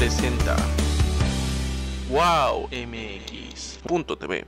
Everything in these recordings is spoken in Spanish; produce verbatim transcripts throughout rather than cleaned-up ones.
presenta wow m x punto t v.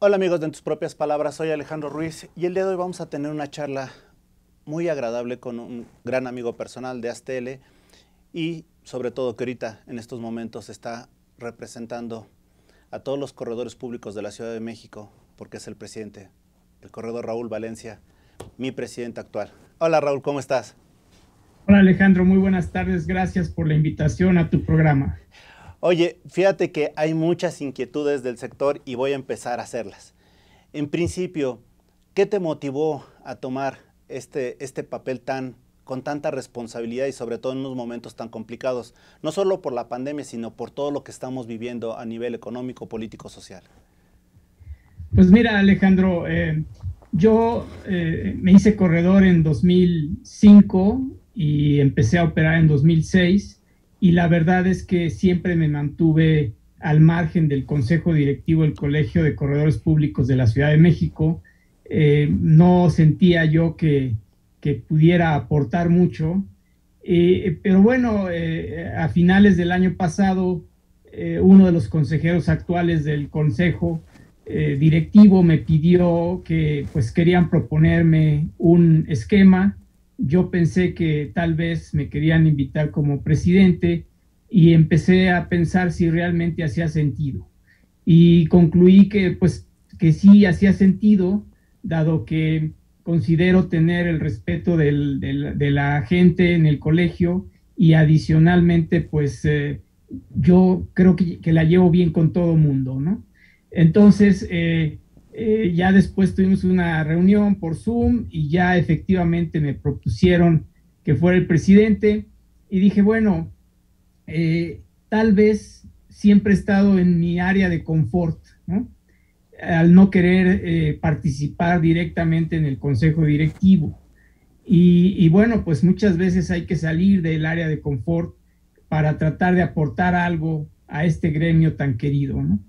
Hola amigos de En Tus Propias Palabras, soy Alejandro Ruiz y el día de hoy vamos a tener una charla muy agradable con un gran amigo personal de A S T L y sobre todo que ahorita en estos momentos está representando a todos los corredores públicos de la Ciudad de México porque es el presidente, el corredor Raúl Valencia, mi presidente actual. Hola Raúl, ¿cómo estás? Hola Alejandro, muy buenas tardes, gracias por la invitación a tu programa. Oye, fíjate que hay muchas inquietudes del sector y voy a empezar a hacerlas. En principio, ¿qué te motivó a tomar este, este papel tan, con tanta responsabilidad y sobre todo en unos momentos tan complicados? No solo por la pandemia, sino por todo lo que estamos viviendo a nivel económico, político, social. Pues mira, Alejandro, eh, yo eh, me hice corredor en dos mil cinco y empecé a operar en dos mil seis. Y la verdad es que siempre me mantuve al margen del Consejo Directivo del Colegio de Corredores Públicos de la Ciudad de México. Eh, no sentía yo que, que pudiera aportar mucho. Eh, pero bueno, eh, a finales del año pasado, eh, uno de los consejeros actuales del Consejo eh, Directivo me pidió que pues querían proponerme un esquema. Yo pensé que tal vez me querían invitar como presidente y empecé a pensar si realmente hacía sentido. Y concluí que, pues, que sí hacía sentido, dado que considero tener el respeto del, del, de la gente en el colegio y adicionalmente, pues, eh, yo creo que, que la llevo bien con todo mundo, ¿no? Entonces, eh, Eh, ya después tuvimos una reunión por Zoom y ya efectivamente me propusieron que fuera el presidente y dije, bueno, eh, tal vez siempre he estado en mi área de confort, ¿no? Al no querer eh, participar directamente en el consejo directivo. Y, y bueno, pues muchas veces hay que salir del área de confort para tratar de aportar algo a este gremio tan querido, ¿no?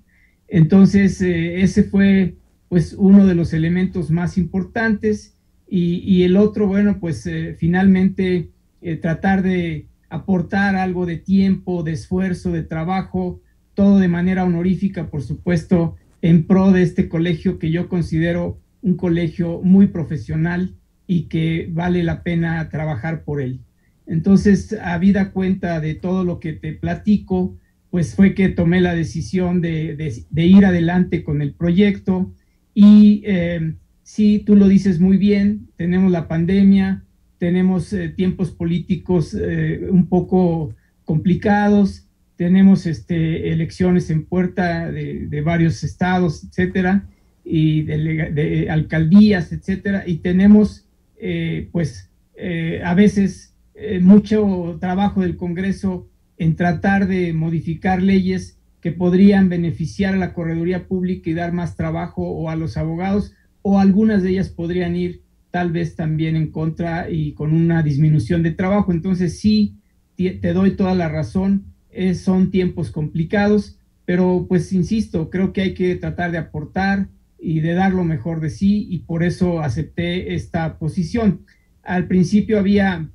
Entonces, eh, ese fue pues uno de los elementos más importantes y, y el otro, bueno, pues eh, finalmente eh, tratar de aportar algo de tiempo, de esfuerzo, de trabajo, todo de manera honorífica, por supuesto, en pro de este colegio que yo considero un colegio muy profesional y que vale la pena trabajar por él. Entonces, habida cuenta de todo lo que te platico, pues fue que tomé la decisión de, de, de ir adelante con el proyecto y eh, sí, tú lo dices muy bien, tenemos la pandemia, tenemos eh, tiempos políticos eh, un poco complicados, tenemos este, elecciones en puerta de, de varios estados, etcétera, y de, de alcaldías, etcétera, y tenemos eh, pues eh, a veces eh, mucho trabajo del Congreso en tratar de modificar leyes que podrían beneficiar a la correduría pública y dar más trabajo o a los abogados, o algunas de ellas podrían ir tal vez también en contra y con una disminución de trabajo. Entonces sí, te doy toda la razón, es, son tiempos complicados, pero pues insisto, creo que hay que tratar de aportar y de dar lo mejor de sí y por eso acepté esta posición. Al principio había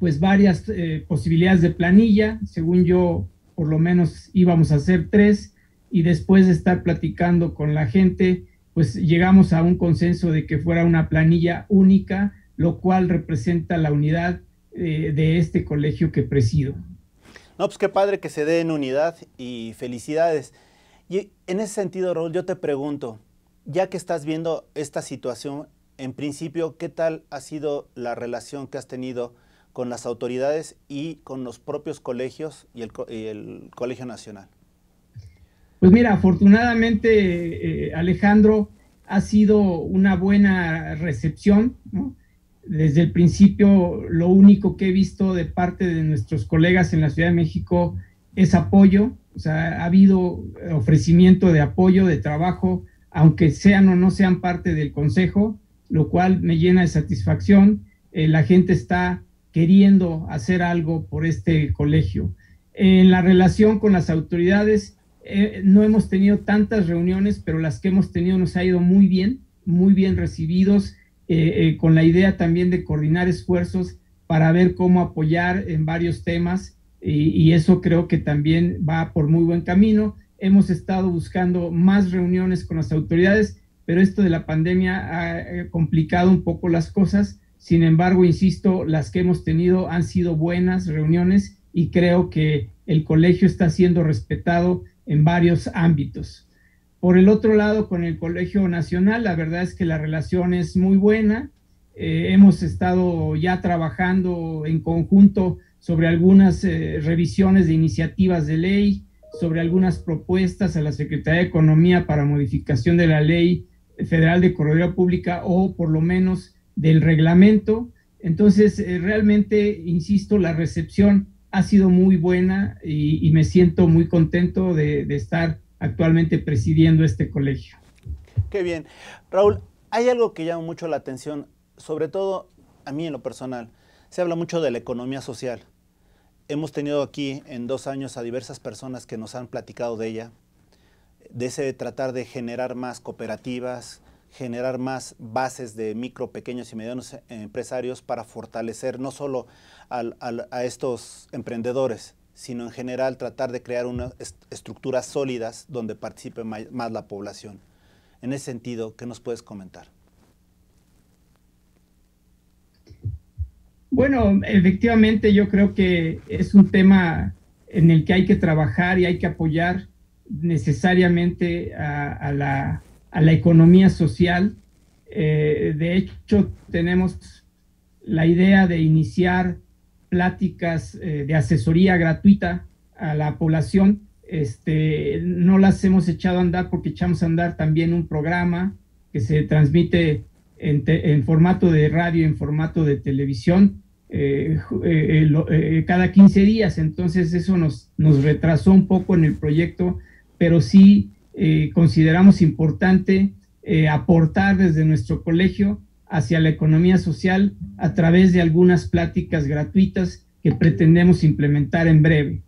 pues varias eh, posibilidades de planilla, según yo por lo menos íbamos a hacer tres y después de estar platicando con la gente, pues llegamos a un consenso de que fuera una planilla única, lo cual representa la unidad eh, de este colegio que presido. No, pues qué padre que se dé en unidad y felicidades. Y en ese sentido, Raúl, yo te pregunto, ya que estás viendo esta situación, en principio, ¿qué tal ha sido la relación que has tenido con las autoridades y con los propios colegios y el, co y el Colegio Nacional? Pues mira, afortunadamente, eh, Alejandro, ha sido una buena recepción, ¿no? desde el principio lo único que he visto de parte de nuestros colegas en la Ciudad de México es apoyo, o sea, ha habido ofrecimiento de apoyo, de trabajo, aunque sean o no sean parte del Consejo, lo cual me llena de satisfacción. Eh, la gente está queriendo hacer algo por este colegio. En la relación con las autoridades, eh, no hemos tenido tantas reuniones, pero las que hemos tenido nos ha ido muy bien, muy bien recibidos, eh, eh, con la idea también de coordinar esfuerzos para ver cómo apoyar en varios temas, y, y eso creo que también va por muy buen camino. Hemos estado buscando más reuniones con las autoridades, pero esto de la pandemia ha complicado un poco las cosas. Sin embargo, insisto, las que hemos tenido han sido buenas reuniones y creo que el colegio está siendo respetado en varios ámbitos. Por el otro lado, con el Colegio Nacional, la verdad es que la relación es muy buena. Eh, hemos estado ya trabajando en conjunto sobre algunas eh, revisiones de iniciativas de ley, sobre algunas propuestas a la Secretaría de Economía para modificación de la Ley Federal de Correduría Pública o por lo menos del reglamento. Entonces, eh, realmente, insisto, la recepción ha sido muy buena y, y me siento muy contento de, de estar actualmente presidiendo este colegio. Qué bien. Raúl, hay algo que llama mucho la atención, sobre todo a mí en lo personal. Se habla mucho de la economía social. Hemos tenido aquí en dos años a diversas personas que nos han platicado de ella, de ese tratar de generar más cooperativas, generar más bases de micro, pequeños y medianos empresarios para fortalecer no solo al, al, a estos emprendedores, sino en general tratar de crear unas estructuras sólidas donde participe más la población. En ese sentido, ¿qué nos puedes comentar? Bueno, efectivamente yo creo que es un tema en el que hay que trabajar y hay que apoyar necesariamente a, a, la, a la economía social. Eh, de hecho, tenemos la idea de iniciar pláticas eh, de asesoría gratuita a la población. Este, no las hemos echado a andar porque echamos a andar también un programa que se transmite en, te, en formato de radio, en formato de televisión, Eh, eh, lo, eh, cada quince días, entonces eso nos, nos retrasó un poco en el proyecto, pero sí eh, consideramos importante eh, aportar desde nuestro colegio hacia la economía social a través de algunas pláticas gratuitas que pretendemos implementar en breve.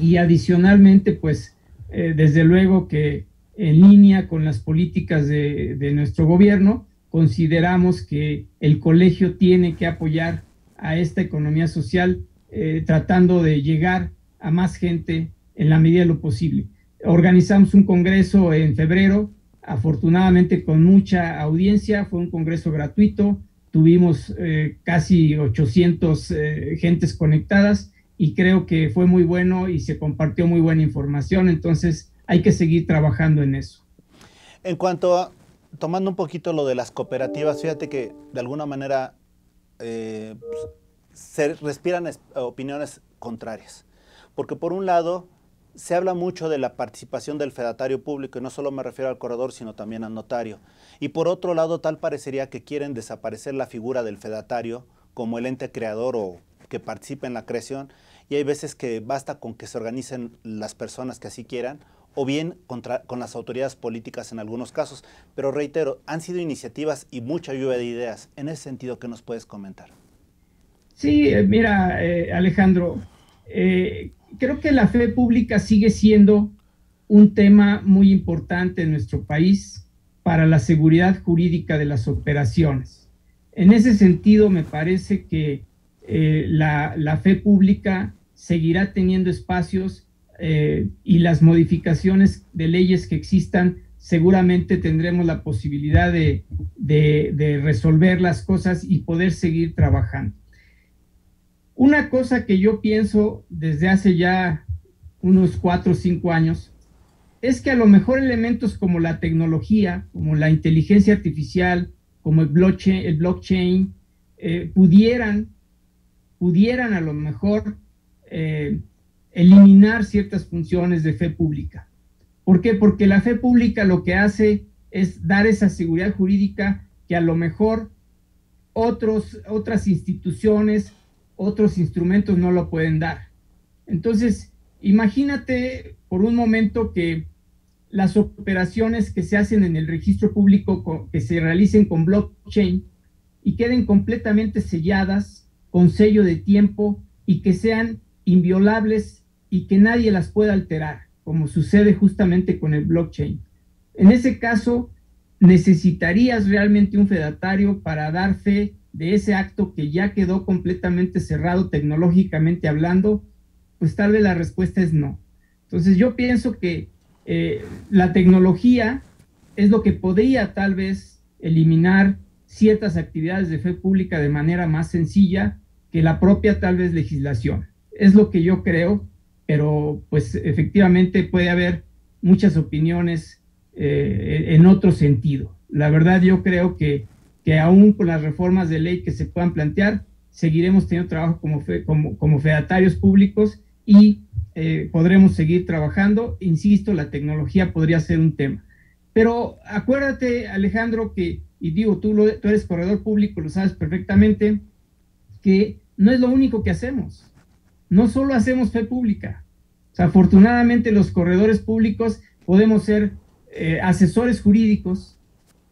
Y adicionalmente, pues, eh, desde luego que en línea con las políticas de, de nuestro gobierno, consideramos que el colegio tiene que apoyar a esta economía social, eh, tratando de llegar a más gente en la medida de lo posible. Organizamos un congreso en febrero, afortunadamente con mucha audiencia, fue un congreso gratuito, tuvimos eh, casi ochocientos eh, gentes conectadas y creo que fue muy bueno y se compartió muy buena información, entonces hay que seguir trabajando en eso. En cuanto a, tomando un poquito lo de las cooperativas, fíjate que de alguna manera Eh, pues, se respiran opiniones contrarias, porque por un lado se habla mucho de la participación del fedatario público, y no solo me refiero al corredor sino también al notario, y por otro lado tal parecería que quieren desaparecer la figura del fedatario como el ente creador o que participe en la creación, y hay veces que basta con que se organicen las personas que así quieran, o bien contra, con las autoridades políticas en algunos casos. Pero reitero, han sido iniciativas y mucha lluvia de ideas. En ese sentido, ¿qué nos puedes comentar? Sí, mira, eh, Alejandro, eh, creo que la fe pública sigue siendo un tema muy importante en nuestro país para la seguridad jurídica de las operaciones. En ese sentido, me parece que eh, la, la fe pública seguirá teniendo espacios Eh, y las modificaciones de leyes que existan, seguramente tendremos la posibilidad de, de, de resolver las cosas y poder seguir trabajando. Una cosa que yo pienso desde hace ya unos cuatro o cinco años es que a lo mejor elementos como la tecnología, como la inteligencia artificial, como el blockchain, el blockchain eh, pudieran, pudieran a lo mejor eh, eliminar ciertas funciones de fe pública. ¿Por qué? Porque la fe pública lo que hace es dar esa seguridad jurídica que a lo mejor otros, otras instituciones, otros instrumentos no lo pueden dar. Entonces, imagínate por un momento que las operaciones que se hacen en el registro público, que se realicen con blockchain y queden completamente selladas con sello de tiempo y que sean inviolables y que nadie las pueda alterar, como sucede justamente con el blockchain. En ese caso, necesitarías realmente un fedatario para dar fe de ese acto que ya quedó completamente cerrado tecnológicamente hablando. Pues tal vez la respuesta es no. Entonces yo pienso que eh, la tecnología es lo que podría tal vez eliminar ciertas actividades de fe pública de manera más sencilla que la propia tal vez legislación. Es lo que yo creo, pero pues efectivamente puede haber muchas opiniones eh, en otro sentido. La verdad yo creo que, que aún con las reformas de ley que se puedan plantear, seguiremos teniendo trabajo como, fe, como, como fedatarios públicos y eh, podremos seguir trabajando. Insisto, la tecnología podría ser un tema. Pero acuérdate, Alejandro, que, y digo, tú, lo, tú eres corredor público, lo sabes perfectamente, que no es lo único que hacemos. No solo hacemos fe pública. O sea, afortunadamente los corredores públicos podemos ser eh, asesores jurídicos,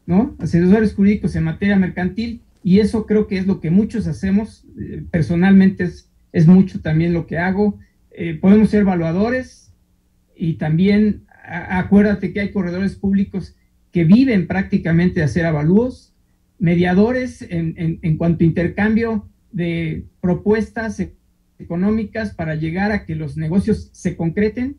¿no? Asesores jurídicos en materia mercantil, y eso creo que es lo que muchos hacemos. Eh, personalmente es, es mucho también lo que hago. Eh, podemos ser evaluadores y también a, acuérdate que hay corredores públicos que viven prácticamente de hacer avalúos, mediadores en, en, en cuanto a intercambio de propuestas económicas para llegar a que los negocios se concreten,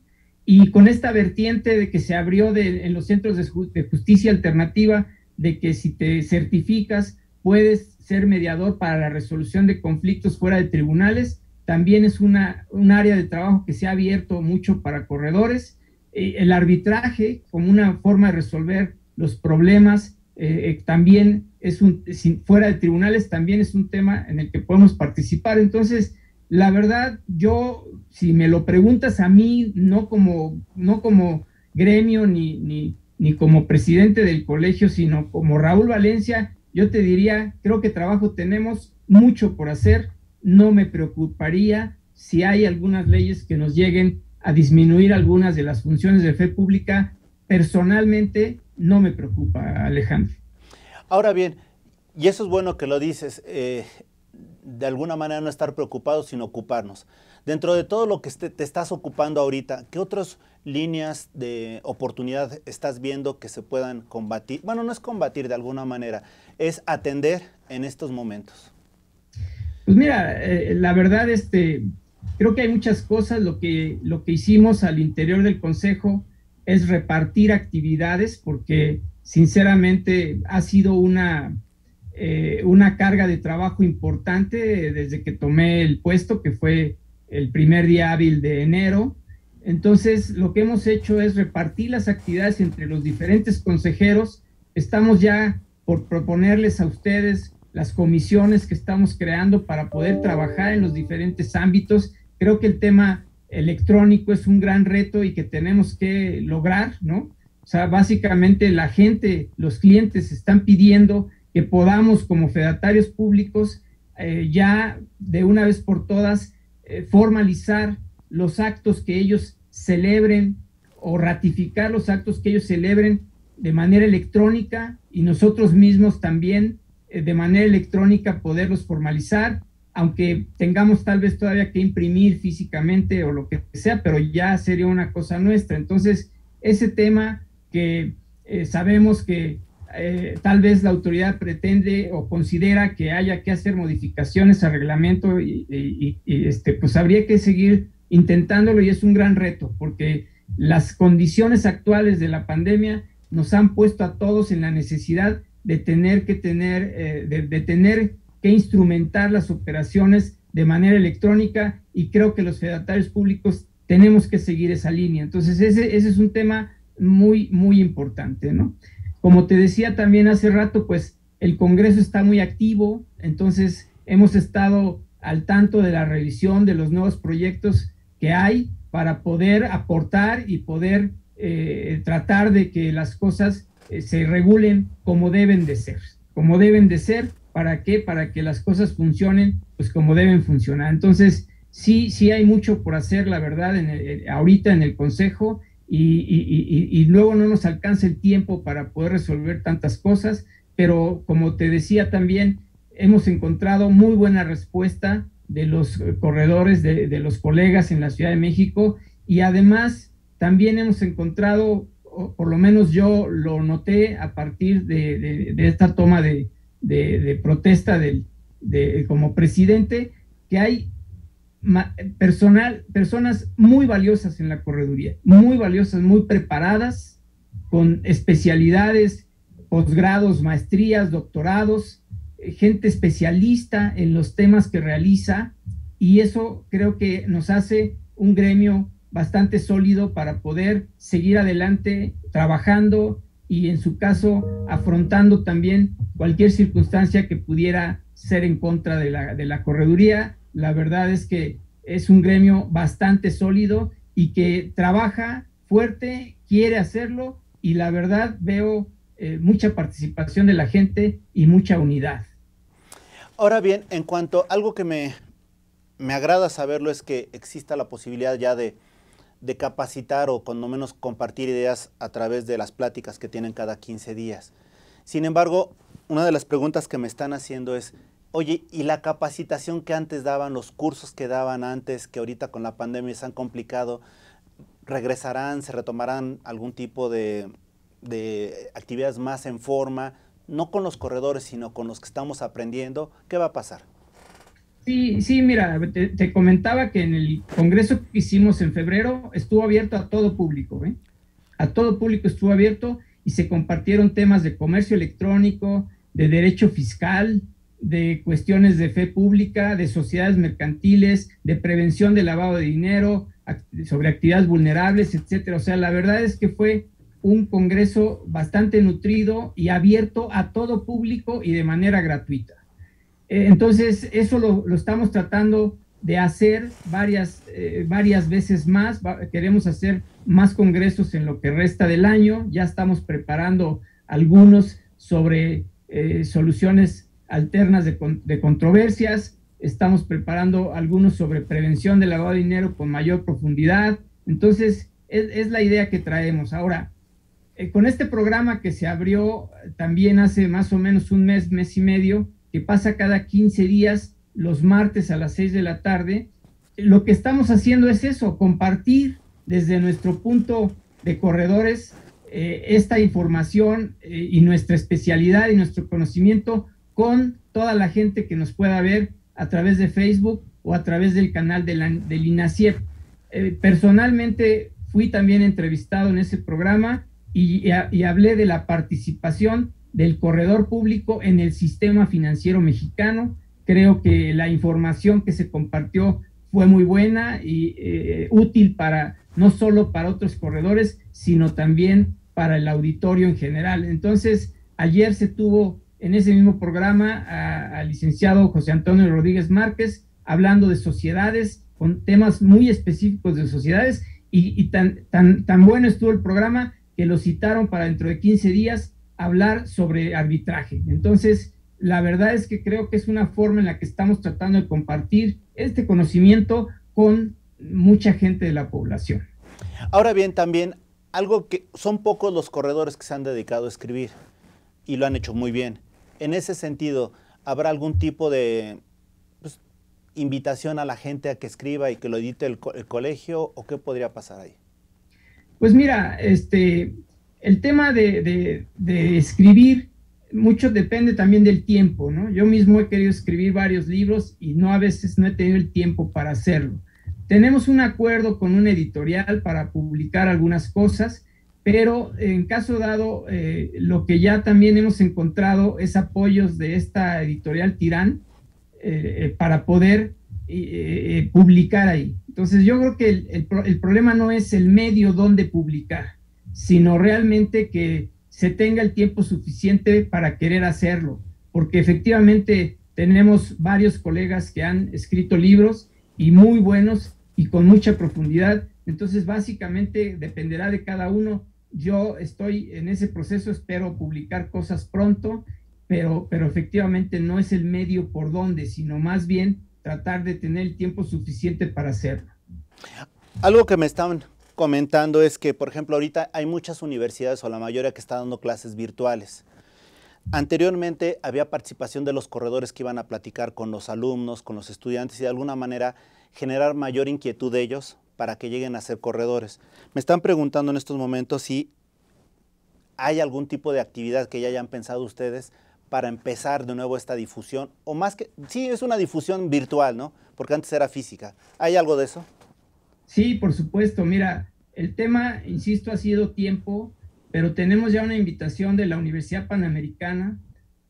y con esta vertiente de que se abrió de, en los centros de, de justicia alternativa, de que si te certificas puedes ser mediador para la resolución de conflictos fuera de tribunales. También es una, un área de trabajo que se ha abierto mucho para corredores. Eh, el arbitraje como una forma de resolver los problemas eh, eh, también es un, sin, fuera de tribunales también es un tema en el que podemos participar. Entonces, la verdad, yo, si me lo preguntas a mí, no como, no como gremio ni, ni, ni como presidente del colegio, sino como Raúl Valencia, yo te diría, creo que trabajo tenemos, mucho por hacer. No me preocuparía si hay algunas leyes que nos lleguen a disminuir algunas de las funciones de fe pública. Personalmente, no me preocupa, Alejandro. Ahora bien, y eso es bueno que lo dices, eh... de alguna manera no estar preocupados, sino ocuparnos. Dentro de todo lo que te estás ocupando ahorita, ¿qué otras líneas de oportunidad estás viendo que se puedan combatir? Bueno, no es combatir de alguna manera, es atender en estos momentos. Pues mira, eh, la verdad, este, creo que hay muchas cosas. Lo que, lo que hicimos al interior del Consejo es repartir actividades, porque sinceramente ha sido una... Eh, una carga de trabajo importante desde que tomé el puesto, que fue el primer día hábil de enero. Entonces, lo que hemos hecho es repartir las actividades entre los diferentes consejeros. Estamos ya por proponerles a ustedes las comisiones que estamos creando para poder trabajar en los diferentes ámbitos. Creo que el tema electrónico es un gran reto y que tenemos que lograr, ¿no? O sea, básicamente la gente, los clientes están pidiendo que podamos como fedatarios públicos eh, ya de una vez por todas eh, formalizar los actos que ellos celebren o ratificar los actos que ellos celebren de manera electrónica, y nosotros mismos también eh, de manera electrónica poderlos formalizar, aunque tengamos tal vez todavía que imprimir físicamente o lo que sea, pero ya sería una cosa nuestra. Entonces, ese tema que eh, sabemos que Eh, tal vez la autoridad pretende o considera que haya que hacer modificaciones al reglamento y, y, y este, pues habría que seguir intentándolo, y es un gran reto porque las condiciones actuales de la pandemia nos han puesto a todos en la necesidad de tener que tener, eh, de, de tener que instrumentar las operaciones de manera electrónica, y creo que los fedatarios públicos tenemos que seguir esa línea. Entonces ese, ese es un tema muy, muy importante, ¿no? Como te decía también hace rato, pues el Congreso está muy activo, entonces hemos estado al tanto de la revisión de los nuevos proyectos que hay para poder aportar y poder eh, tratar de que las cosas eh, se regulen como deben de ser, como deben de ser ¿Para qué? Para que las cosas funcionen pues como deben funcionar. Entonces, sí, sí hay mucho por hacer, la verdad, en el, ahorita en el Consejo, y, y, y, y luego no nos alcanza el tiempo para poder resolver tantas cosas, pero como te decía también, hemos encontrado muy buena respuesta de los corredores, de, de los colegas en la Ciudad de México, y además también hemos encontrado, o por lo menos yo lo noté a partir de, de, de esta toma de, de, de protesta del, de, como presidente, que hay personal, personas muy valiosas en la correduría, muy valiosas, muy preparadas, con especialidades, posgrados, maestrías, doctorados, gente especialista en los temas que realiza, y eso creo que nos hace un gremio bastante sólido para poder seguir adelante trabajando y, en su caso, afrontando también cualquier circunstancia que pudiera ser en contra de la, de la correduría. La verdad es que es un gremio bastante sólido y que trabaja fuerte, quiere hacerlo, y la verdad veo Eh, mucha participación de la gente y mucha unidad. Ahora bien, en cuanto a algo que me, me agrada saberlo es que exista la posibilidad ya de, de capacitar o cuando menos compartir ideas a través de las pláticas que tienen cada quince días. Sin embargo, una de las preguntas que me están haciendo es, oye, ¿y la capacitación que antes daban, los cursos que daban antes, que ahorita con la pandemia se han complicado, regresarán, se retomarán algún tipo de... de actividades más en forma, no con los corredores, sino con los que estamos aprendiendo? ¿Qué va a pasar? Sí, sí, mira, te, te comentaba que en el congreso que hicimos en febrero estuvo abierto a todo público, ¿eh? A todo público estuvo abierto y se compartieron temas de comercio electrónico, de derecho fiscal, de cuestiones de fe pública, de sociedades mercantiles, de prevención de lavado de dinero, sobre actividades vulnerables, etcétera. O sea, la verdad es que fue un congreso bastante nutrido y abierto a todo público y de manera gratuita. Entonces, eso lo, lo estamos tratando de hacer varias, eh, varias veces más. Queremos hacer más congresos en lo que resta del año. Ya estamos preparando algunos sobre eh, soluciones alternas de, de controversias. Estamos preparando algunos sobre prevención del lavado de dinero con mayor profundidad. Entonces, es, es la idea que traemos. Ahora, Eh, con este programa que se abrió también hace más o menos un mes, mes y medio, que pasa cada quince días, los martes a las seis de la tarde, lo que estamos haciendo es eso, compartir desde nuestro punto de corredores eh, esta información eh, y nuestra especialidad y nuestro conocimiento con toda la gente que nos pueda ver a través de Facebook o a través del canal de la, del INACIEP. Eh, personalmente fui también entrevistado en ese programa, Y, y hablé de la participación del corredor público en el sistema financiero mexicano. Creo que la información que se compartió fue muy buena y eh, útil para, no solo para otros corredores, sino también para el auditorio en general. Entonces, ayer se tuvo en ese mismo programa al licenciado José Antonio Rodríguez Márquez, hablando de sociedades, con temas muy específicos de sociedades, y, y tan, tan, tan bueno estuvo el programa que lo citaron para dentro de quince días hablar sobre arbitraje. Entonces, la verdad es que creo que es una forma en la que estamos tratando de compartir este conocimiento con mucha gente de la población. Ahora bien, también algo que son pocos los corredores que se han dedicado a escribir y lo han hecho muy bien. En ese sentido, ¿habrá algún tipo de pues, invitación a la gente a que escriba y que lo edite el, co el colegio, o qué podría pasar ahí? Pues mira, este, el tema de, de, de escribir, mucho depende también del tiempo, ¿no? Yo mismo he querido escribir varios libros y no a veces no he tenido el tiempo para hacerlo. Tenemos un acuerdo con una editorial para publicar algunas cosas, pero en caso dado, eh, lo que ya también hemos encontrado es apoyos de esta editorial Tirán eh, para poder eh, publicar ahí. Entonces, yo creo que el, el, el problema no es el medio donde publicar, sino realmente que se tenga el tiempo suficiente para querer hacerlo, porque efectivamente tenemos varios colegas que han escrito libros y muy buenos y con mucha profundidad. Entonces, básicamente dependerá de cada uno. Yo estoy en ese proceso, espero publicar cosas pronto pero, pero efectivamente no es el medio por donde, sino más bien tratar de tener el tiempo suficiente para hacerlo. Algo que me estaban comentando es que, por ejemplo, ahorita hay muchas universidades o la mayoría que está dando clases virtuales. Anteriormente había participación de los corredores que iban a platicar con los alumnos, con los estudiantes y de alguna manera generar mayor inquietud de ellos para que lleguen a ser corredores. Me están preguntando en estos momentos si hay algún tipo de actividad que ya hayan pensado ustedes para empezar de nuevo esta difusión, o más que, sí, es una difusión virtual, ¿no? Porque antes era física. ¿Hay algo de eso? Sí, por supuesto. Mira, el tema, insisto, ha sido tiempo, pero tenemos ya una invitación de la Universidad Panamericana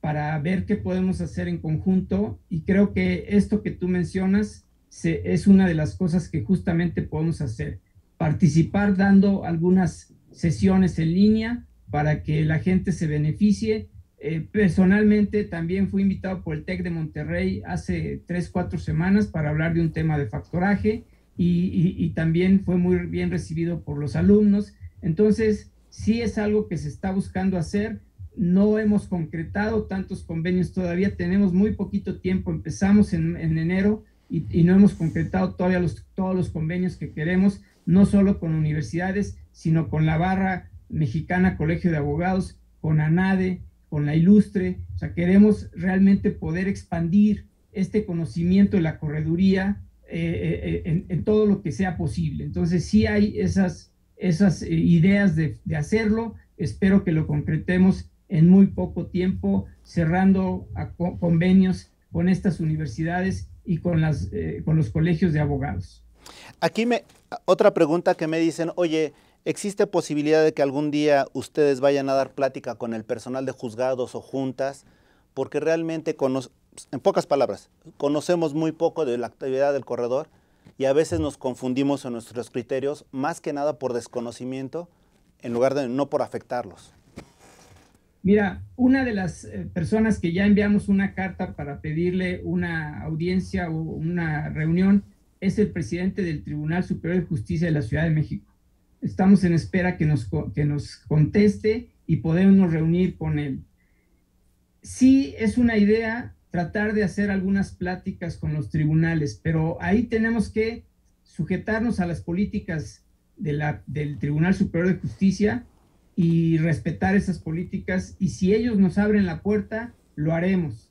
para ver qué podemos hacer en conjunto, y creo que esto que tú mencionas se, es una de las cosas que justamente podemos hacer, participar dando algunas sesiones en línea para que la gente se beneficie. Eh, personalmente también fui invitado por el TEC de Monterrey hace tres, cuatro semanas para hablar de un tema de factoraje, y, y, y también fue muy bien recibido por los alumnos. Entonces, sí es algo que se está buscando hacer. No hemos concretado tantos convenios todavía, tenemos muy poquito tiempo, empezamos en, en enero y, y no hemos concretado todavía los, todos los convenios que queremos, no solo con universidades, sino con la barra mexicana, Colegio de Abogados, con ANADE, con la Ilustre. O sea, queremos realmente poder expandir este conocimiento de la correduría eh, eh, en, en todo lo que sea posible. Entonces sí hay esas, esas ideas de, de hacerlo, espero que lo concretemos en muy poco tiempo, cerrando a co convenios con estas universidades y con, las, eh, con los colegios de abogados. Aquí me, otra pregunta que me dicen, oye, ¿existe posibilidad de que algún día ustedes vayan a dar plática con el personal de juzgados o juntas? Porque realmente, en pocas palabras, conocemos muy poco de la actividad del corredor y a veces nos confundimos en nuestros criterios, más que nada por desconocimiento, en lugar de no por afectarlos. Mira, una de las personas que ya enviamos una carta para pedirle una audiencia o una reunión es el presidente del Tribunal Superior de Justicia de la Ciudad de México. Estamos en espera que nos, que nos conteste y podemos reunir con él. Sí es una idea tratar de hacer algunas pláticas con los tribunales, pero ahí tenemos que sujetarnos a las políticas de la, del Tribunal Superior de Justicia y respetar esas políticas, y si ellos nos abren la puerta, lo haremos.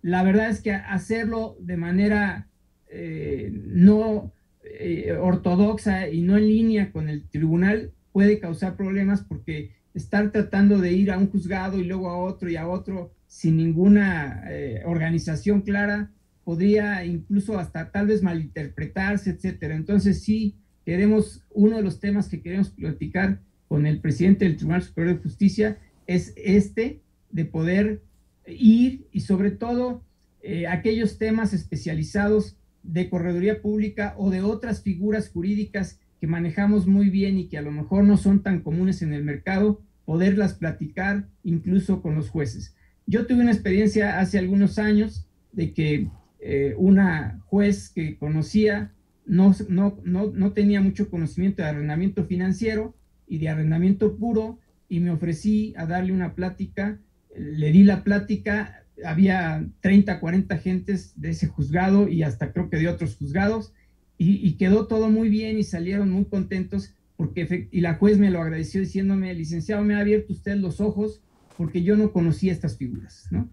La verdad es que hacerlo de manera eh, no... Eh, ortodoxa y no en línea con el tribunal puede causar problemas, porque estar tratando de ir a un juzgado y luego a otro y a otro sin ninguna eh, organización clara podría incluso hasta tal vez malinterpretarse, etcétera. Entonces sí, queremos, uno de los temas que queremos platicar con el presidente del Tribunal Superior de Justicia es este de poder ir, y sobre todo eh, aquellos temas especializados de correduría pública o de otras figuras jurídicas que manejamos muy bien y que a lo mejor no son tan comunes en el mercado, poderlas platicar incluso con los jueces. Yo tuve una experiencia hace algunos años de que eh, una juez que conocía no, no, no, no tenía mucho conocimiento de arrendamiento financiero y de arrendamiento puro, y me ofrecí a darle una plática, le di la plática. Había treinta, cuarenta gentes de ese juzgado y hasta creo que de otros juzgados, y, y quedó todo muy bien y salieron muy contentos, porque y la juez me lo agradeció diciéndome, licenciado, me ha abierto usted los ojos porque yo no conocía estas figuras, ¿no?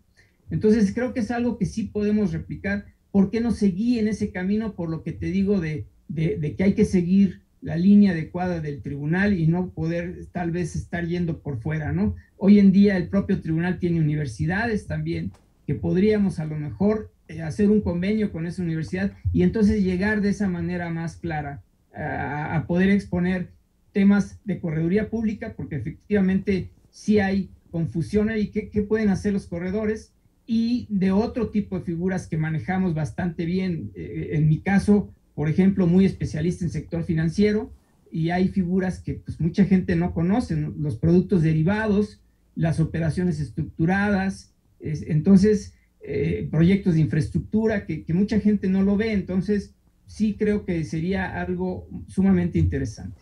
Entonces creo que es algo que sí podemos replicar. ¿Por qué no seguí en ese camino? Por lo que te digo de, de, de que hay que seguir la línea adecuada del tribunal y no poder tal vez estar yendo por fuera, ¿no? Hoy en día el propio tribunal tiene universidades también, que podríamos a lo mejor eh, hacer un convenio con esa universidad y entonces llegar de esa manera más clara a, a poder exponer temas de correduría pública, porque efectivamente sí hay confusión ahí, ¿qué, qué pueden hacer los corredores? Y de otro tipo de figuras que manejamos bastante bien, eh, en mi caso, por ejemplo, muy especialista en sector financiero, y hay figuras que pues, mucha gente no conoce, ¿no? Los productos derivados, las operaciones estructuradas, es, entonces eh, proyectos de infraestructura que, que mucha gente no lo ve, entonces sí creo que sería algo sumamente interesante.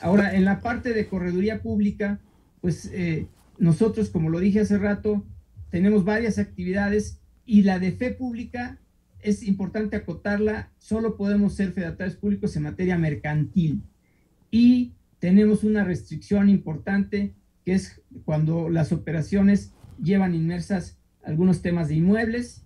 Ahora, en la parte de correduría pública, pues eh, nosotros, como lo dije hace rato, tenemos varias actividades y la de fe pública, es importante acotarla, solo podemos ser fedatarios públicos en materia mercantil. Y tenemos una restricción importante, que es cuando las operaciones llevan inmersas algunos temas de inmuebles.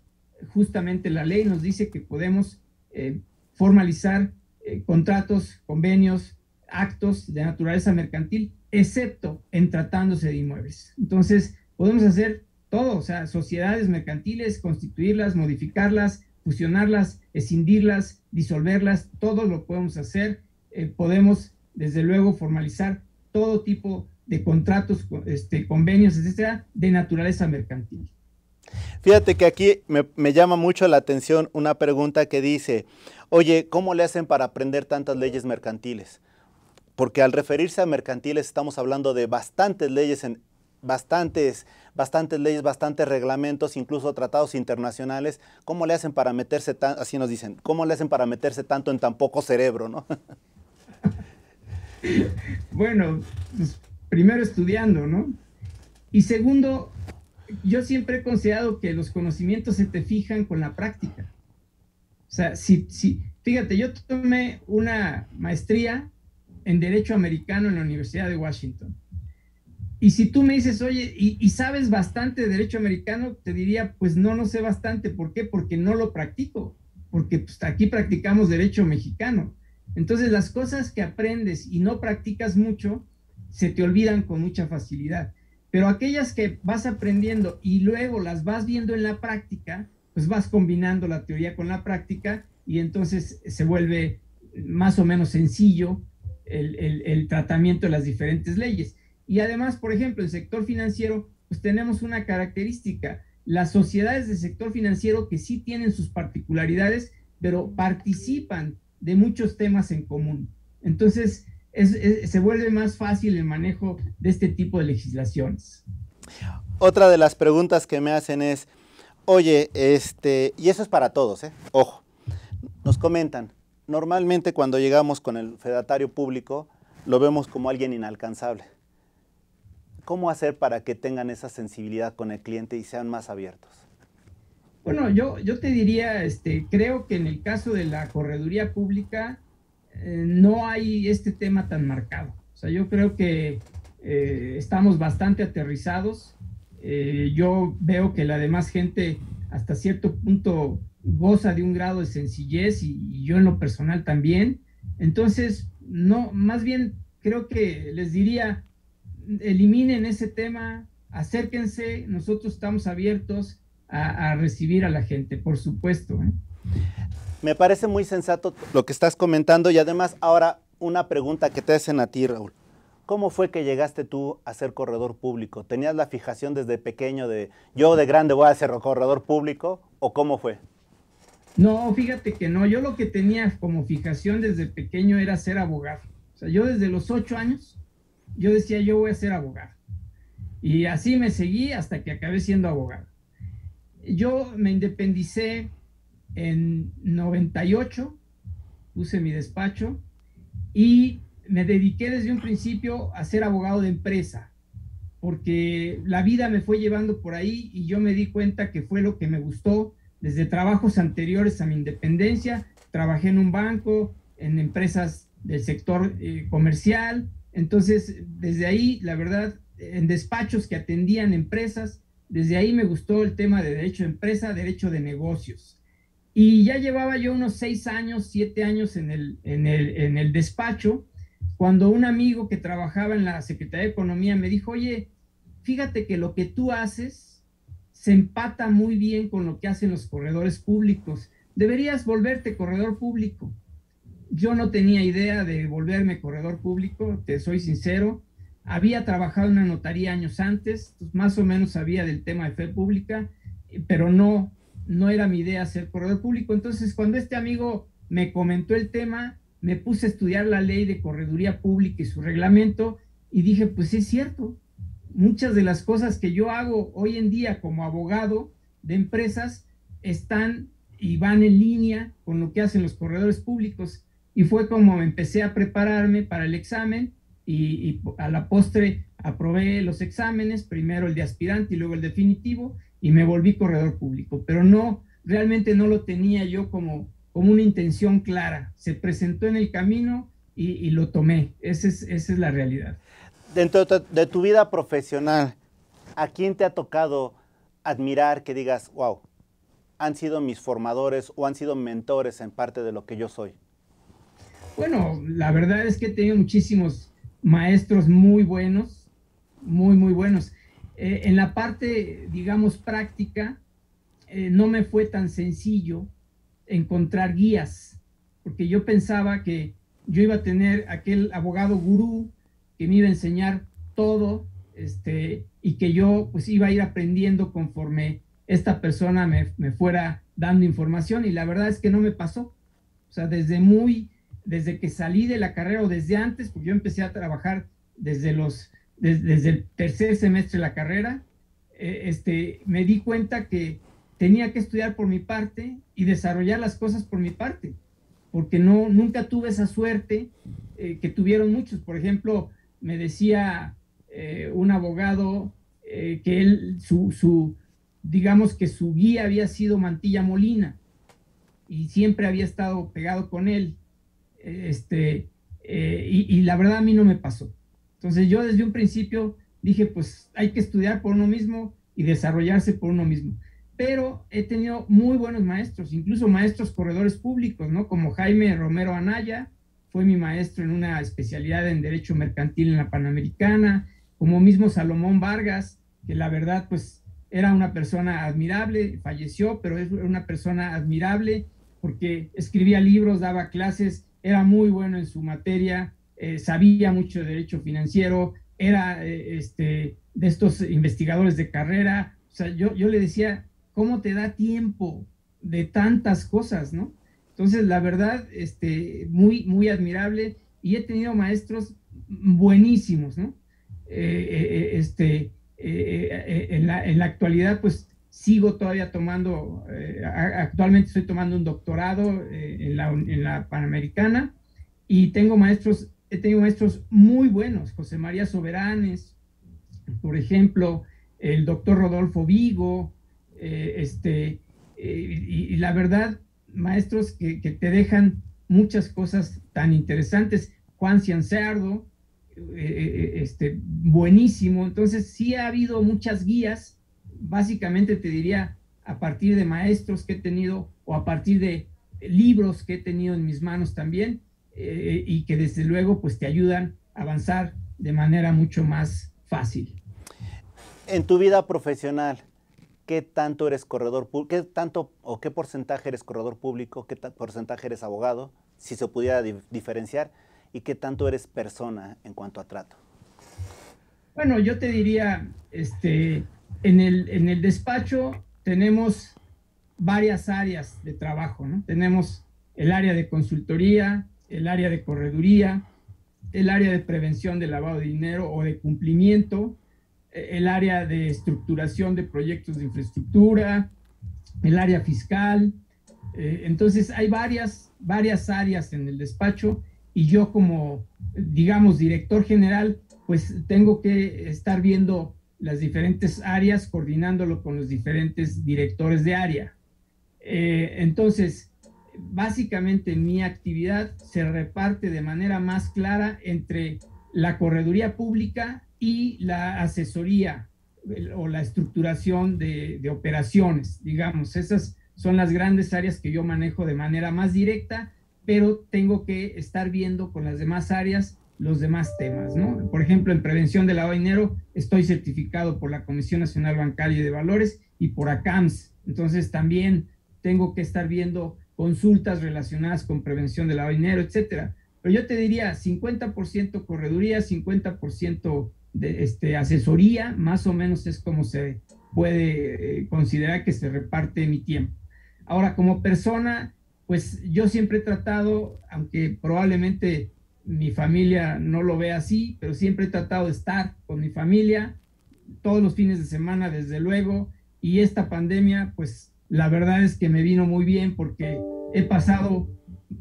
Justamente la ley nos dice que podemos eh, formalizar eh, contratos, convenios, actos de naturaleza mercantil, excepto en tratándose de inmuebles. Entonces, podemos hacer todo, o sea, sociedades mercantiles, constituirlas, modificarlas, fusionarlas, escindirlas, disolverlas, todo lo podemos hacer. Eh, podemos, desde luego, formalizar todo tipo de contratos, este, convenios, etcétera, de naturaleza mercantil. Fíjate que aquí me, me llama mucho la atención una pregunta que dice, oye, ¿cómo le hacen para aprender tantas leyes mercantiles? Porque al referirse a mercantiles estamos hablando de bastantes leyes, en, bastantes, bastantes leyes, bastantes reglamentos, incluso tratados internacionales. ¿Cómo le hacen para meterse tan, así nos dicen, cómo le hacen para meterse tanto en tan poco cerebro, ¿no? Bueno, pues, primero estudiando, ¿no? Y segundo, yo siempre he considerado que los conocimientos se te fijan con la práctica. O sea, si, si, fíjate, yo tomé una maestría en Derecho Americano en la Universidad de Washington. Y si tú me dices, oye, ¿y, y sabes bastante de Derecho Americano? Te diría, pues no, no sé bastante. ¿Por qué? Porque no lo practico. Porque pues, aquí practicamos Derecho Mexicano. Entonces, las cosas que aprendes y no practicas mucho, se te olvidan con mucha facilidad. Pero aquellas que vas aprendiendo y luego las vas viendo en la práctica, pues vas combinando la teoría con la práctica y entonces se vuelve más o menos sencillo el, el, el tratamiento de las diferentes leyes. Y además, por ejemplo, en el sector financiero, pues tenemos una característica. Las sociedades del sector financiero que sí tienen sus particularidades, pero participan de muchos temas en común. Entonces, Es, es, se vuelve más fácil el manejo de este tipo de legislaciones. Otra de las preguntas que me hacen es, oye, este, y eso es para todos, ¿eh? Ojo, nos comentan, normalmente cuando llegamos con el fedatario público, lo vemos como alguien inalcanzable. ¿Cómo hacer para que tengan esa sensibilidad con el cliente y sean más abiertos? Bueno, yo, yo te diría, este, creo que en el caso de la correduría pública, no hay este tema tan marcado. O sea, yo creo que eh, estamos bastante aterrizados. Eh, yo veo que la demás gente hasta cierto punto goza de un grado de sencillez y, y yo en lo personal también. Entonces, no, más bien creo que les diría, eliminen ese tema, acérquense, nosotros estamos abiertos a, a recibir a la gente, por supuesto, ¿eh? Me parece muy sensato lo que estás comentando y además ahora una pregunta que te hacen a ti, Raúl. ¿Cómo fue que llegaste tú a ser corredor público? ¿Tenías la fijación desde pequeño de yo de grande voy a ser corredor público o cómo fue? No, fíjate que no. Yo lo que tenía como fijación desde pequeño era ser abogado. O sea, yo desde los ocho años, yo decía yo voy a ser abogado. Y así me seguí hasta que acabé siendo abogado. Yo me independicé en noventa y ocho, puse mi despacho y me dediqué desde un principio a ser abogado de empresa, porque la vida me fue llevando por ahí y yo me di cuenta que fue lo que me gustó desde trabajos anteriores a mi independencia. Trabajé en un banco, en empresas del sector eh, comercial. Entonces, desde ahí, la verdad, en despachos que atendían empresas, desde ahí me gustó el tema de derecho de empresa, derecho de negocios. Y ya llevaba yo unos seis años, siete años en el, en, el, en el despacho, cuando un amigo que trabajaba en la Secretaría de Economía me dijo, oye, fíjate que lo que tú haces se empata muy bien con lo que hacen los corredores públicos. Deberías volverte corredor público. Yo no tenía idea de volverme corredor público, te soy sincero. Había trabajado en una notaría años antes, pues más o menos sabía del tema de fe pública, pero no... no era mi idea ser corredor público. Entonces, cuando este amigo me comentó el tema, me puse a estudiar la ley de correduría pública y su reglamento y dije, pues es cierto, muchas de las cosas que yo hago hoy en día como abogado de empresas están y van en línea con lo que hacen los corredores públicos. Y fue como empecé a prepararme para el examen y, y a la postre aprobé los exámenes, primero el de aspirante y luego el definitivo. y me volví corredor público, pero no, realmente no lo tenía yo como, como una intención clara. Se presentó en el camino y, y lo tomé. Esa es, esa es la realidad. Dentro de tu vida profesional, ¿a quién te ha tocado admirar que digas, wow, han sido mis formadores o han sido mentores en parte de lo que yo soy? Bueno, la verdad es que he tenido muchísimos maestros muy buenos, muy, muy buenos. Eh, en la parte, digamos, práctica, eh, no me fue tan sencillo encontrar guías, porque yo pensaba que yo iba a tener aquel abogado gurú que me iba a enseñar todo, este, y que yo pues iba a ir aprendiendo conforme esta persona me, me fuera dando información, y la verdad es que no me pasó. O sea, desde muy, desde que salí de la carrera o desde antes, porque yo empecé a trabajar desde los, des, desde el tercer semestre de la carrera, eh, este, me di cuenta que tenía que estudiar por mi parte y desarrollar las cosas por mi parte, porque no, nunca tuve esa suerte eh, que tuvieron muchos. Por ejemplo, me decía eh, un abogado eh, que él, su, su, digamos que su guía había sido Mantilla Molina y siempre había estado pegado con él, este, eh, y, y la verdad a mí no me pasó. Entonces yo desde un principio dije, pues hay que estudiar por uno mismo y desarrollarse por uno mismo. Pero he tenido muy buenos maestros, incluso maestros corredores públicos, ¿no? Como Jaime Romero Anaya, fue mi maestro en una especialidad en Derecho Mercantil en la Panamericana, como mismo Salomón Vargas, que la verdad, pues, era una persona admirable, falleció, pero es una persona admirable porque escribía libros, daba clases, era muy bueno en su materia, eh, sabía mucho de derecho financiero, era eh, este, de estos investigadores de carrera. O sea, yo, yo le decía, ¿cómo te da tiempo de tantas cosas, no? Entonces, la verdad, este, muy, muy admirable, y he tenido maestros buenísimos, ¿no? Eh, eh, este... Eh, eh, en, la, en la actualidad pues sigo todavía tomando, eh, actualmente estoy tomando un doctorado eh, en, la, en la Panamericana, y tengo maestros, he tenido maestros muy buenos, José María Soberanes, por ejemplo, el doctor Rodolfo Vigo, eh, este, eh, y, y la verdad, maestros que, que te dejan muchas cosas tan interesantes, Juan Cianciardo, este, buenísimo. Entonces sí ha habido muchas guías, básicamente te diría a partir de maestros que he tenido o a partir de libros que he tenido en mis manos también, eh, y que desde luego pues te ayudan a avanzar de manera mucho más fácil. En tu vida profesional, ¿qué tanto eres corredor público? ¿Qué tanto o qué porcentaje eres corredor público? ¿Qué porcentaje eres abogado? Si se pudiera di diferenciar. ¿Y qué tanto eres persona en cuanto a trato? Bueno, yo te diría, este, en el, en el despacho tenemos varias áreas de trabajo, ¿no? Tenemos el área de consultoría, el área de correduría, el área de prevención de lavado de dinero o de cumplimiento, el área de estructuración de proyectos de infraestructura, el área fiscal. Eh, entonces, hay varias, varias áreas en el despacho. Y yo como, digamos, director general, pues tengo que estar viendo las diferentes áreas, coordinándolo con los diferentes directores de área. Eh, entonces, básicamente mi actividad se reparte de manera más clara entre la correduría pública y la asesoría el, o la estructuración de, de operaciones, digamos. Esas son las grandes áreas que yo manejo de manera más directa, pero tengo que estar viendo con las demás áreas los demás temas, ¿no? Por ejemplo, en prevención del lavado de dinero estoy certificado por la Comisión Nacional Bancaria de Valores y por A C A M S, entonces también tengo que estar viendo consultas relacionadas con prevención del lavado de dinero, etcétera. Pero yo te diría cincuenta por ciento correduría, cincuenta por ciento de este, asesoría, más o menos es como se puede eh, considerar que se reparte mi tiempo. Ahora, como persona, pues yo siempre he tratado, aunque probablemente mi familia no lo vea así, pero siempre he tratado de estar con mi familia todos los fines de semana, desde luego, y esta pandemia, pues la verdad es que me vino muy bien porque he pasado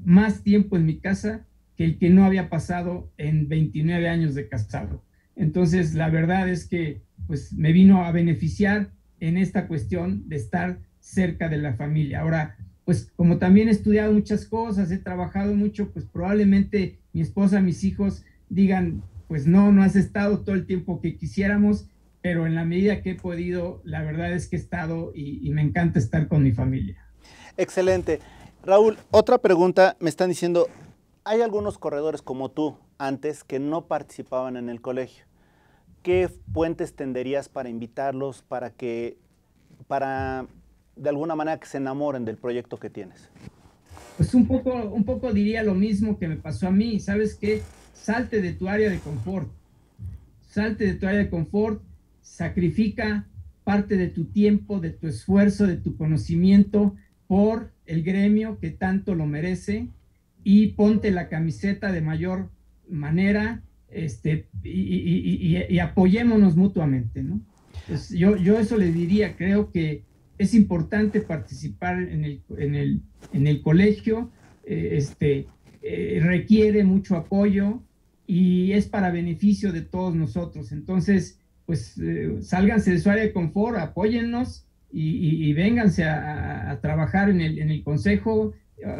más tiempo en mi casa que el que no había pasado en veintinueve años de casado. Entonces, la verdad es que pues me vino a beneficiar en esta cuestión de estar cerca de la familia. Ahora, pues como también he estudiado muchas cosas, he trabajado mucho, pues probablemente mi esposa, mis hijos digan, pues no, no has estado todo el tiempo que quisiéramos, pero en la medida que he podido, la verdad es que he estado y, y me encanta estar con mi familia. Excelente. Raúl, otra pregunta, me están diciendo, hay algunos corredores como tú antes que no participaban en el colegio. ¿Qué puentes tenderías para invitarlos, para que, para de alguna manera que se enamoren del proyecto que tienes? Pues un poco, un poco diría lo mismo que me pasó a mí, ¿sabes qué? Salte de tu área de confort, salte de tu área de confort, sacrifica parte de tu tiempo, de tu esfuerzo, de tu conocimiento por el gremio que tanto lo merece y ponte la camiseta de mayor manera este, y, y, y, y apoyémonos mutuamente, ¿no? Pues yo, yo eso le diría, creo que es importante participar en el, en el, en el colegio, eh, este, eh, requiere mucho apoyo y es para beneficio de todos nosotros. Entonces, pues eh, sálganse de su área de confort, apóyennos y, y, y vénganse a, a trabajar en el, en el consejo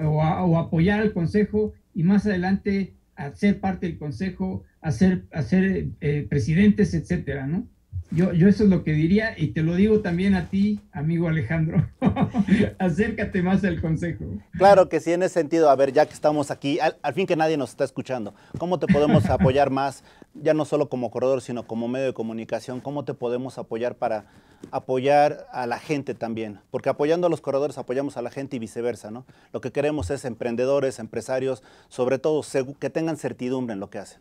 o, a, o apoyar al consejo y más adelante a ser parte del consejo, a ser, a ser eh, presidentes, etcétera, ¿no? Yo, yo eso es lo que diría y te lo digo también a ti, amigo Alejandro, acércate más al consejo. Claro que sí, en ese sentido, a ver, ya que estamos aquí, al, al fin que nadie nos está escuchando, ¿cómo te podemos apoyar más, ya no solo como corredor, sino como medio de comunicación? ¿Cómo te podemos apoyar para apoyar a la gente también? Porque apoyando a los corredores, apoyamos a la gente y viceversa, ¿no? Lo que queremos es emprendedores, empresarios, sobre todo que tengan certidumbre en lo que hacen.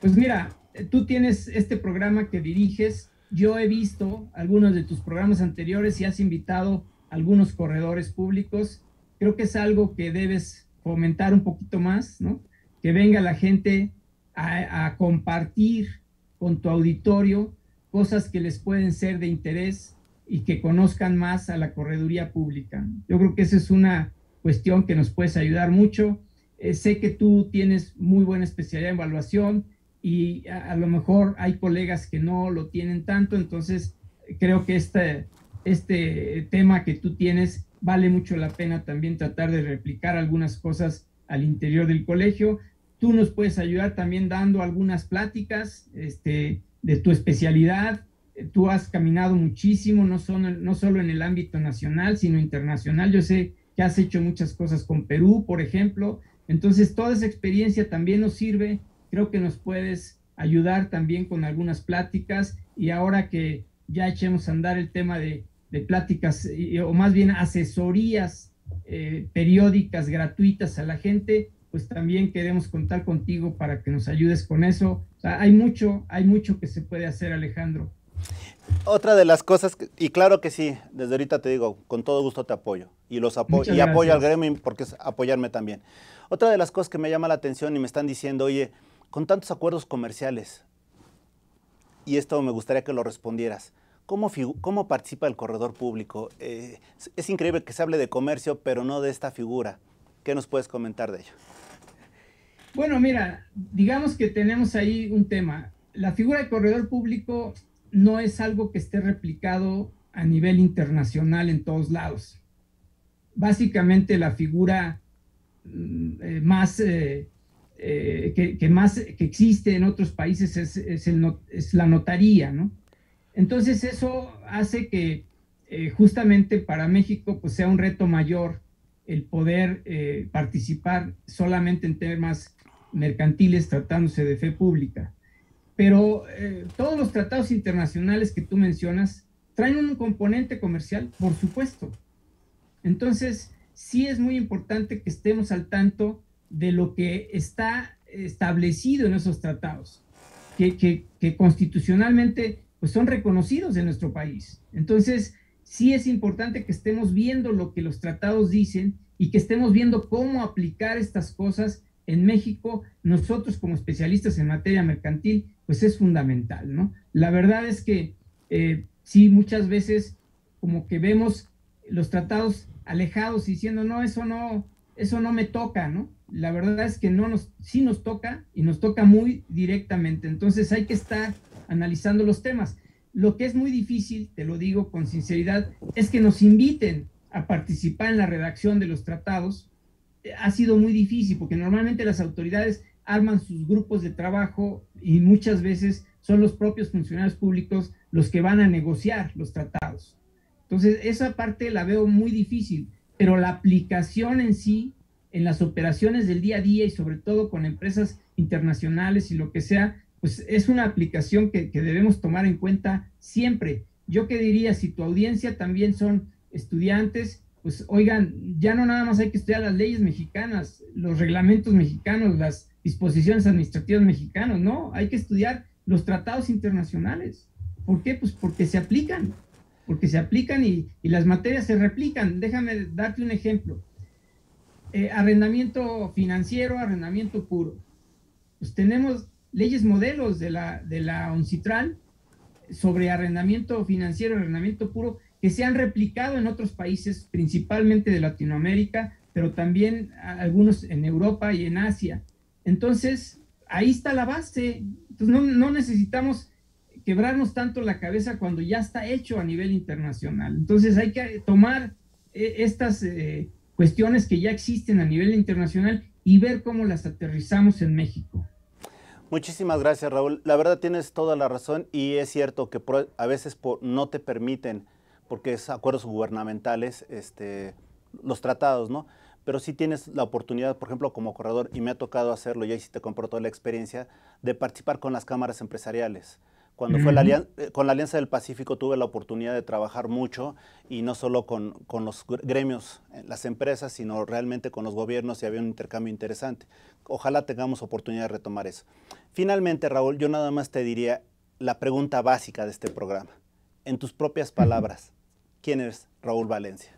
Pues mira, tú tienes este programa que diriges, yo he visto algunos de tus programas anteriores y has invitado a algunos corredores públicos, creo que es algo que debes fomentar un poquito más, ¿no? Que venga la gente a, a compartir con tu auditorio cosas que les pueden ser de interés y que conozcan más a la correduría pública. Yo creo que esa es una cuestión que nos puedes ayudar mucho. Eh, sé que tú tienes muy buena especialidad en evaluación, y a, a lo mejor hay colegas que no lo tienen tanto, entonces creo que este, este tema que tú tienes vale mucho la pena también tratar de replicar algunas cosas al interior del colegio. Tú nos puedes ayudar también dando algunas pláticas este, de tu especialidad, tú has caminado muchísimo, no, son, no solo en el ámbito nacional, sino internacional, yo sé que has hecho muchas cosas con Perú, por ejemplo, entonces toda esa experiencia también nos sirve. Creo que nos puedes ayudar también con algunas pláticas y ahora que ya echemos a andar el tema de, de pláticas y, o más bien asesorías eh, periódicas gratuitas a la gente, pues también queremos contar contigo para que nos ayudes con eso. O sea, hay mucho, hay mucho que se puede hacer, Alejandro. Otra de las cosas, que, y claro que sí, desde ahorita te digo, con todo gusto te apoyo y los apoyo y apoyo al gremio porque es apoyarme también. Otra de las cosas que me llama la atención y me están diciendo, oye, con tantos acuerdos comerciales, y esto me gustaría que lo respondieras, ¿cómo, cómo participa el corredor público? Eh, es, es increíble que se hable de comercio, pero no de esta figura. ¿Qué nos puedes comentar de ello? Bueno, mira, digamos que tenemos ahí un tema. La figura de corredor público no es algo que esté replicado a nivel internacional en todos lados. Básicamente la figura eh, más... Eh, Eh, que, que más que existe en otros países es, es, el not, es la notaría, ¿no? Entonces eso hace que eh, justamente para México pues sea un reto mayor el poder eh, participar solamente en temas mercantiles tratándose de fe pública. Pero eh, todos los tratados internacionales que tú mencionas traen un componente comercial, por supuesto. Entonces sí es muy importante que estemos al tanto de lo que está establecido en esos tratados, que, que, que constitucionalmente pues son reconocidos en nuestro país. Entonces, sí es importante que estemos viendo lo que los tratados dicen y que estemos viendo cómo aplicar estas cosas en México. Nosotros como especialistas en materia mercantil, pues es fundamental, ¿no? La verdad es que eh, sí, muchas veces como que vemos los tratados alejados y diciendo, no, eso no, eso no me toca, ¿no? La verdad es que no nos, sí nos toca y nos toca muy directamente. Entonces hay que estar analizando los temas. Lo que es muy difícil, te lo digo con sinceridad, es que nos inviten a participar en la redacción de los tratados. Ha sido muy difícil porque normalmente las autoridades arman sus grupos de trabajo y muchas veces son los propios funcionarios públicos los que van a negociar los tratados. Entonces, esa parte la veo muy difícil, pero la aplicación en sí, en las operaciones del día a día y sobre todo con empresas internacionales y lo que sea, pues es una aplicación que, que debemos tomar en cuenta siempre. Yo qué diría, si tu audiencia también son estudiantes, pues oigan, ya no nada más hay que estudiar las leyes mexicanas, los reglamentos mexicanos, las disposiciones administrativas mexicanas, no, hay que estudiar los tratados internacionales. ¿Por qué? Pues porque se aplican, porque se aplican y, y las materias se replican. Déjame darte un ejemplo. Eh, arrendamiento financiero, arrendamiento puro. Pues tenemos leyes modelos de la, de la ONCITRAL sobre arrendamiento financiero, arrendamiento puro, que se han replicado en otros países, principalmente de Latinoamérica, pero también algunos en Europa y en Asia. Entonces, ahí está la base. Entonces, no, no necesitamos quebrarnos tanto la cabeza cuando ya está hecho a nivel internacional. Entonces, hay que tomar eh, estas... Eh, cuestiones que ya existen a nivel internacional y ver cómo las aterrizamos en México. Muchísimas gracias, Raúl. La verdad tienes toda la razón y es cierto que a veces por, no te permiten, porque es acuerdos gubernamentales, este, los tratados, ¿no? Pero sí tienes la oportunidad, por ejemplo, como corredor, y me ha tocado hacerlo, y ahí sí te compro toda la experiencia, de participar con las cámaras empresariales. Cuando fue la alianza, con la Alianza del Pacífico tuve la oportunidad de trabajar mucho y no solo con, con los gremios, las empresas, sino realmente con los gobiernos y había un intercambio interesante. Ojalá tengamos oportunidad de retomar eso. Finalmente, Raúl, yo nada más te diría la pregunta básica de este programa. En tus propias palabras, ¿quién es Raúl Valencia?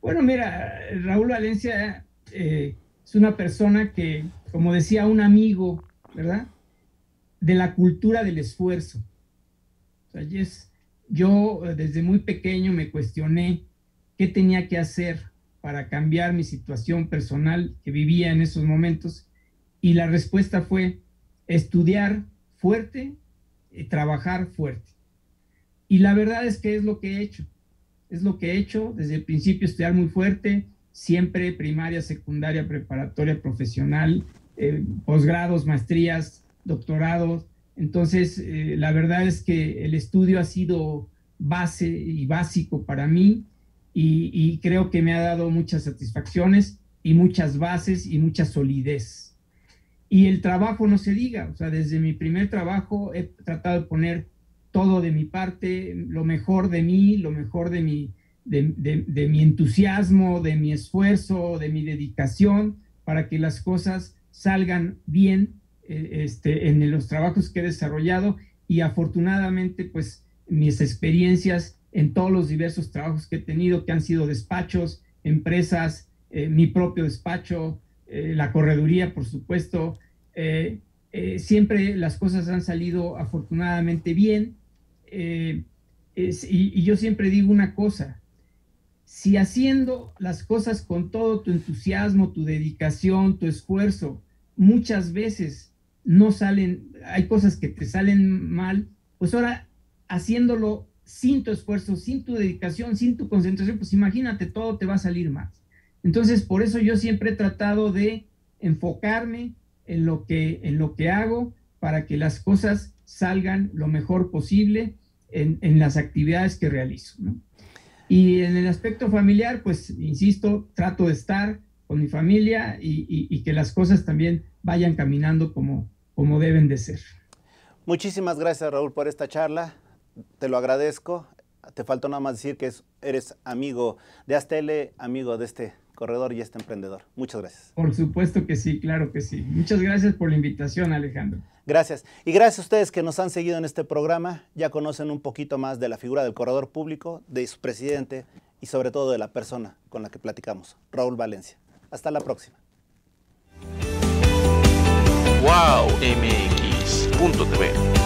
Bueno, mira, Raúl Valencia eh, es una persona que, como decía un amigo, ¿verdad?, de la cultura del esfuerzo. O sea, yes, yo desde muy pequeño me cuestioné qué tenía que hacer para cambiar mi situación personal que vivía en esos momentos y la respuesta fue estudiar fuerte y trabajar fuerte. Y la verdad es que es lo que he hecho. Es lo que he hecho desde el principio, estudiar muy fuerte, siempre primaria, secundaria, preparatoria, profesional, eh, posgrados, maestrías, doctorado. Entonces, eh, la verdad es que el estudio ha sido base y básico para mí y, y creo que me ha dado muchas satisfacciones y muchas bases y mucha solidez. Y el trabajo no se diga, o sea, desde mi primer trabajo he tratado de poner todo de mi parte, lo mejor de mí, lo mejor de mi, de, de, de mi entusiasmo, de mi esfuerzo, de mi dedicación, para que las cosas salgan bien Este, en los trabajos que he desarrollado y afortunadamente pues mis experiencias en todos los diversos trabajos que he tenido, que han sido despachos, empresas, eh, mi propio despacho, eh, la correduría por supuesto, eh, eh, siempre las cosas han salido afortunadamente bien eh, es, y, y yo siempre digo una cosa, si haciendo las cosas con todo tu entusiasmo, tu dedicación, tu esfuerzo, muchas veces no salen, hay cosas que te salen mal, pues ahora haciéndolo sin tu esfuerzo, sin tu dedicación, sin tu concentración, pues imagínate, todo te va a salir mal. Entonces, por eso yo siempre he tratado de enfocarme en lo que, en lo que hago para que las cosas salgan lo mejor posible en, en las actividades que realizo, ¿no? Y en el aspecto familiar, pues, insisto, trato de estar con mi familia y, y, y que las cosas también vayan caminando como, como deben de ser. Muchísimas gracias, Raúl, por esta charla. Te lo agradezco. Te faltó nada más decir que es, eres amigo de A S T L, amigo de este corredor y este emprendedor. Muchas gracias. Por supuesto que sí, claro que sí. Muchas gracias por la invitación, Alejandro. Gracias. Y gracias a ustedes que nos han seguido en este programa. Ya conocen un poquito más de la figura del corredor público, de su presidente y sobre todo de la persona con la que platicamos, Raúl Valencia. Hasta la próxima. wow m x punto t v